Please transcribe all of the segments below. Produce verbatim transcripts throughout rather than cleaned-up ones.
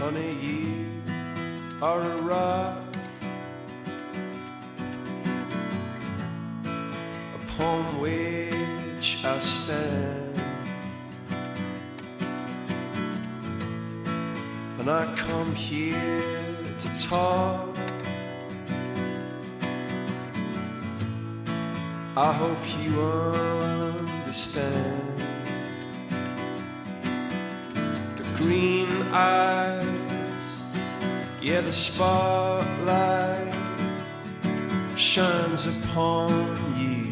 Honey, you are a rock upon which I stand, and I come here to talk. I hope you understand. The green eyes, yeah, the spotlight shines upon you.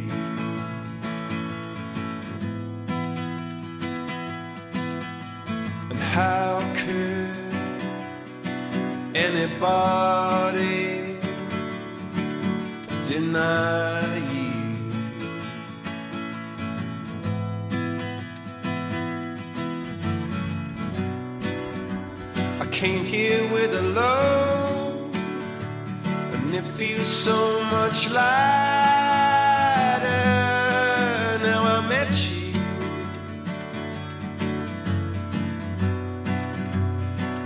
And how could anybody deny you? Came here with a load, and it feels so much lighter now I met you.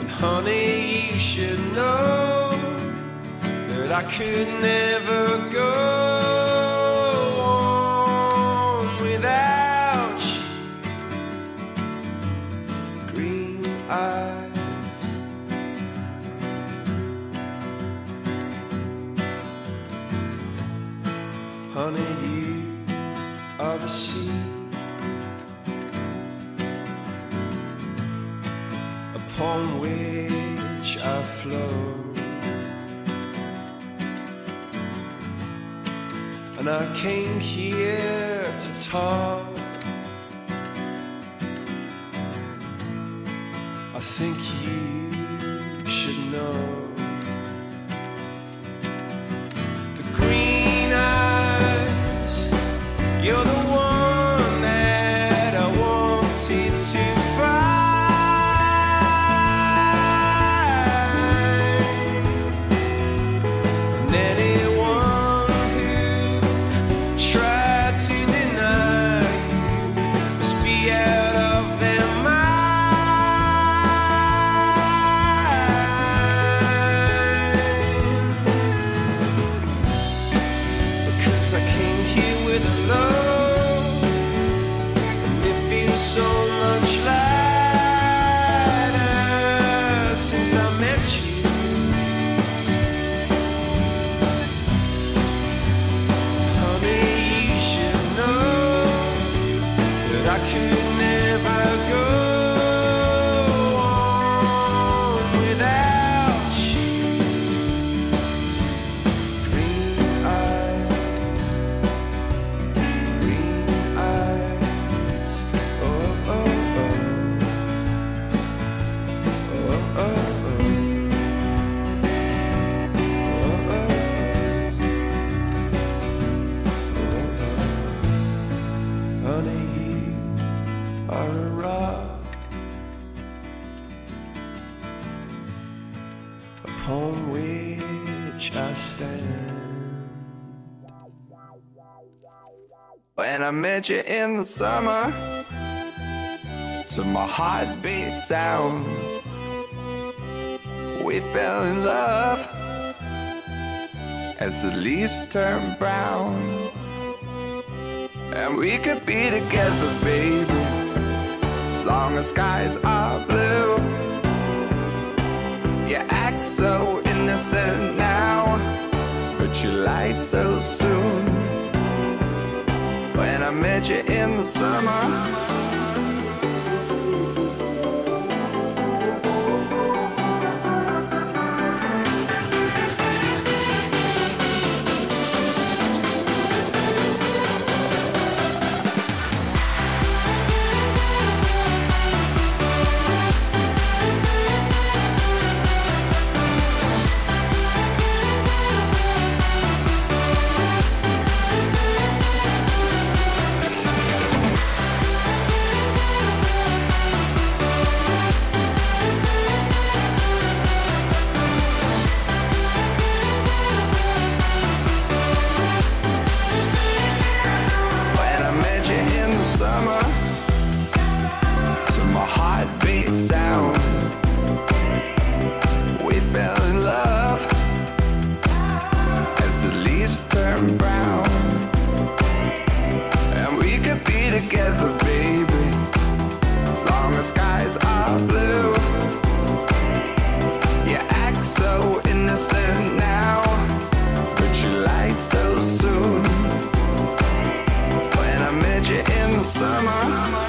And honey, you should know that I could never go. Honey, you are the sea upon which I float, and I came here to talk. I think you should know. You're the one that I wanted to find, and anyone who tried to deny you must be out of their mind. Because I came here with a love, so much lighter since I met you. Honey, you should know that I could never go on without you. Green eyes, green eyes. Honey, you are a rock upon which I stand. When I met you in the summer, to my heartbeat sound, we fell in love as the leaves turned brown. And we could be together, baby, as long as skies are blue. You act so innocent now, but you lied so soon. When I met you in the summer, eyes are blue. You act so innocent now, but you lied so soon. When I met you in the summer,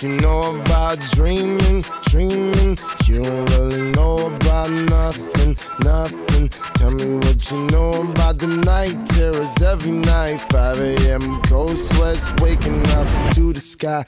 you know about dreaming, dreaming. You don't really know about nothing, nothing. Tell me what you know about the night terrors every night. five A M cold sweats waking up to the sky.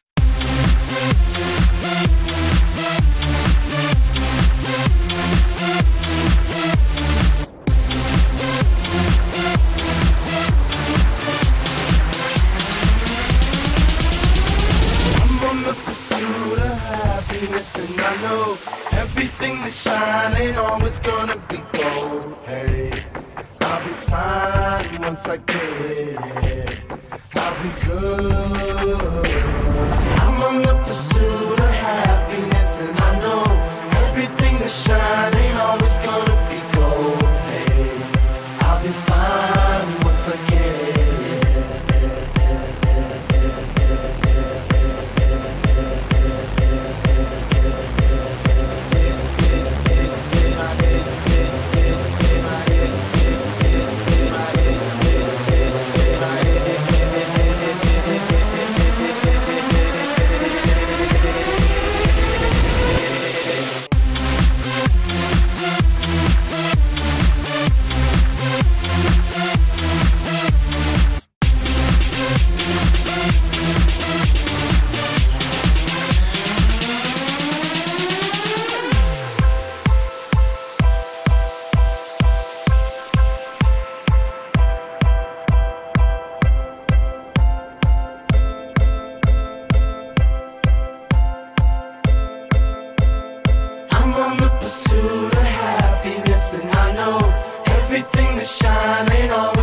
And I know everything that shine ain't always gonna be gold. Hey, I'll be fine once I get it. I'll be good. I'm on the pursuit of happiness, and I know everything that shine ain't always gonna be gold. Hey, I'll be fine once I get it. Pursuit of happiness, and I know everything that's shining on.